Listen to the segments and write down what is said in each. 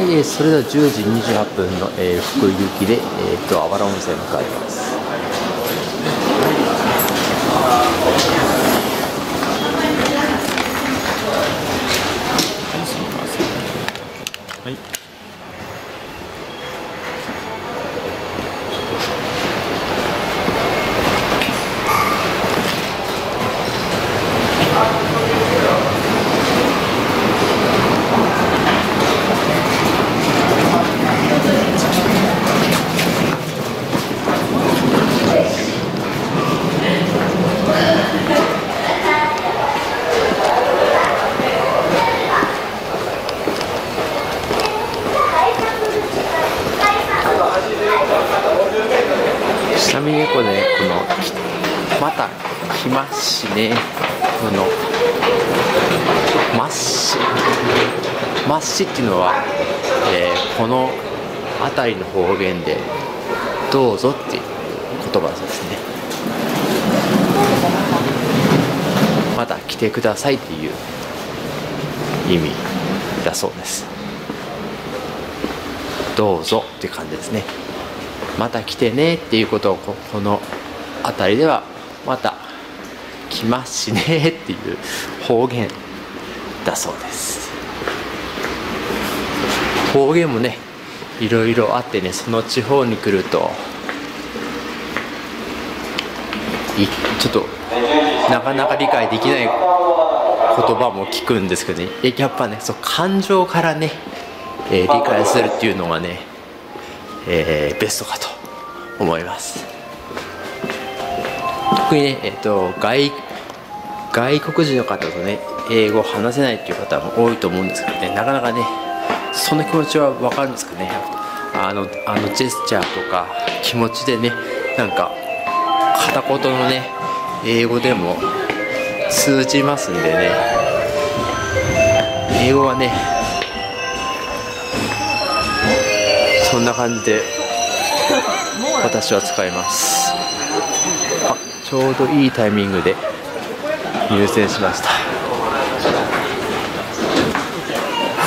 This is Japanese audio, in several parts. はい、それでは10時28分の、福井行きで、あばら温泉に向かいます。このまた来ますしね、このマッシっていうのは、この辺りの方言でどうぞっていう言葉ですね。また来てくださいっていう意味だそうです。どうぞっていう感じですね。また来てねっていうことをこの辺りではまた来ますしねっていう方言だそうです。方言もねいろいろあってね、その地方に来るとちょっとなかなか理解できない言葉も聞くんですけどね、やっぱねそう感情からね、理解するっていうのがねベストかと思います。特にね、外国人の方とね英語を話せないっていう方も多いと思うんですけどね、なかなかねその気持ちは分かるんですけどね、あのジェスチャーとか気持ちでね、なんか片言のね英語でも通じますんでね、英語はねそんな感じで私は使います。あ、ちょうどいいタイミングで入線しました。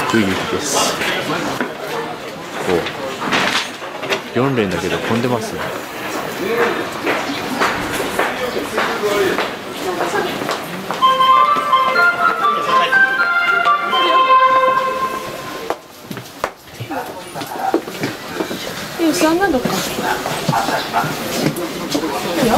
福井行きです。お、4連だけど混んでますね。3なのか。いいよ。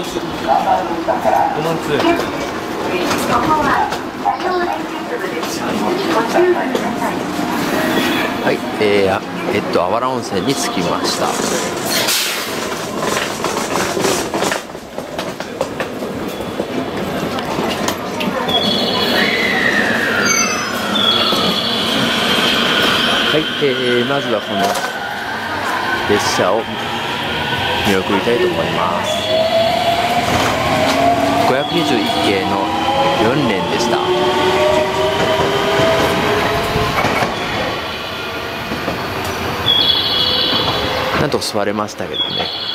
ナツ。ドナツ。はい、あわら温泉に着きました。はい、まずはこの列車を見送りたいと思います。521系の4連でした。なんと座れましたけどね。